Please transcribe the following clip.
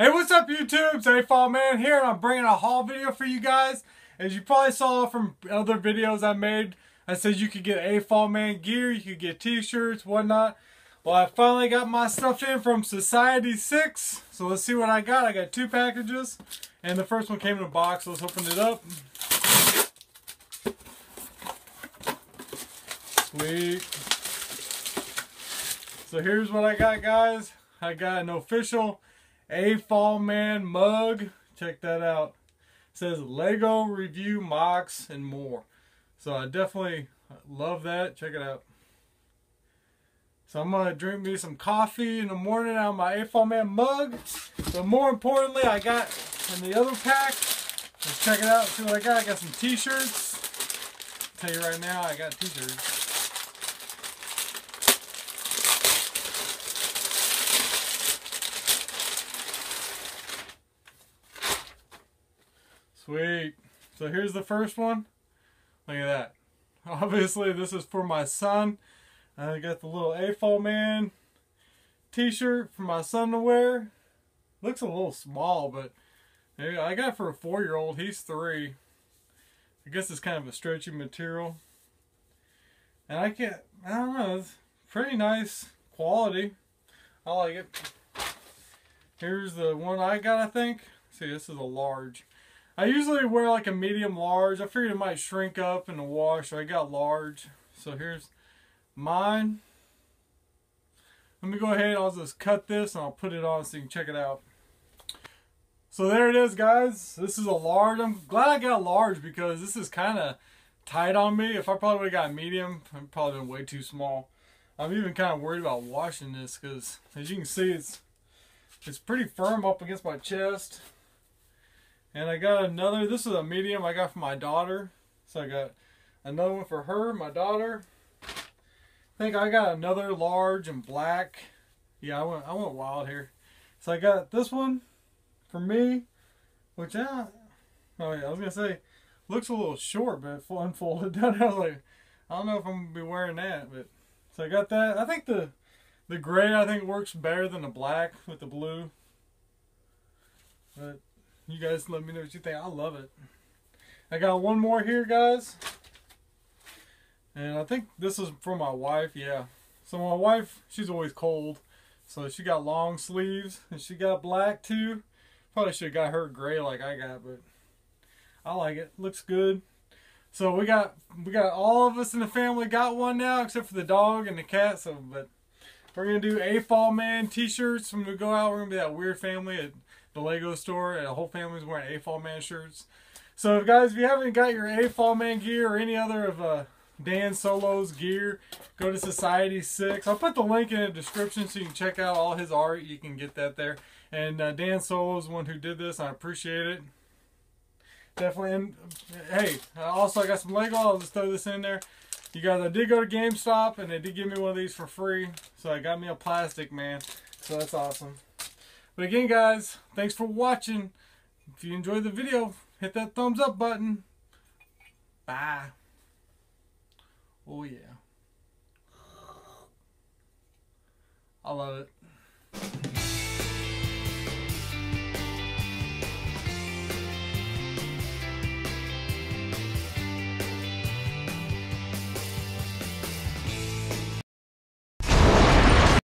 Hey, what's up YouTube? It's AFOL Man here, and I'm bringing a haul video for you guys. As you probably saw from other videos I made, I said you could get AFOL Man gear, you could get t-shirts, whatnot. Well, I finally got my stuff in from Society6, so let's see what I got. I got two packages, and the first one came in a box, so let's open it up. Sweet. So here's what I got, guys. I got an official AFOL Man mug. Check that out. It says Lego review, mocks, and more. So I definitely love that. Check it out. So I'm gonna drink me some coffee in the morning out of my AFOL Man mug. But more importantly, I got in the other pack. Let's check it out. See what I got. I got some t-shirts. I'll tell you right now, I got t-shirts. Sweet. So here's the first one. Look at that. Obviously this is for my son. I got the little AFOL Man t-shirt for my son to wear. Looks a little small, but I got it for a 4-year-old. He's 3. I guess it's kind of a stretchy material. And I don't know, it's pretty nice quality. I like it. Here's the one I got, I think. See, this is a large. I usually wear like a medium large. I figured it might shrink up in the wash, so I got large. So here's mine. Let me go ahead, I'll just cut this and I'll put it on so you can check it out. So there it is, guys. This is a large. I'm glad I got large because this is kind of tight on me. If I probably would have got medium, I'd probably been way too small. I'm even kind of worried about washing this because, as you can see, it's pretty firm up against my chest. And I got another, this is a medium I got for my daughter. So I got another one for her, my daughter. I think I got another large and black. Yeah, I went wild here. So I got this one for me, which I was going to say, looks a little short, but it unfolded down. I was like, I don't know if I'm going to be wearing that. But so I got that. I think the gray, I think, works better than the black with the blue. But you guys let me know what you think. I love it. I got one more here, guys. And I think this is for my wife, yeah. So my wife, she's always cold. So she got long sleeves and she got black too. Probably should have got her gray like I got, but I like it. Looks good. So we got all of us in the family got one now except for the dog and the cat. So but we're gonna do AFOL Man t-shirts. When we go out, we're gonna be that weird family at the Lego store, and the whole family's wearing AFOL Man shirts. So guys, if you haven't got your AFOL Man gear or any other of Dan Solo's gear, go to Society6. I'll put the link in the description so you can check out all his art. You can get that there. And Dan Solo's the one who did this. I appreciate it. Definitely. And hey, also I got some Lego. I'll just throw this in there. You guys, I did go to GameStop, and they did give me one of these for free. So I got me a plastic man. So that's awesome. But again, guys, thanks for watching. If you enjoyed the video, hit that thumbs up button. Bye. Oh, yeah. I love it.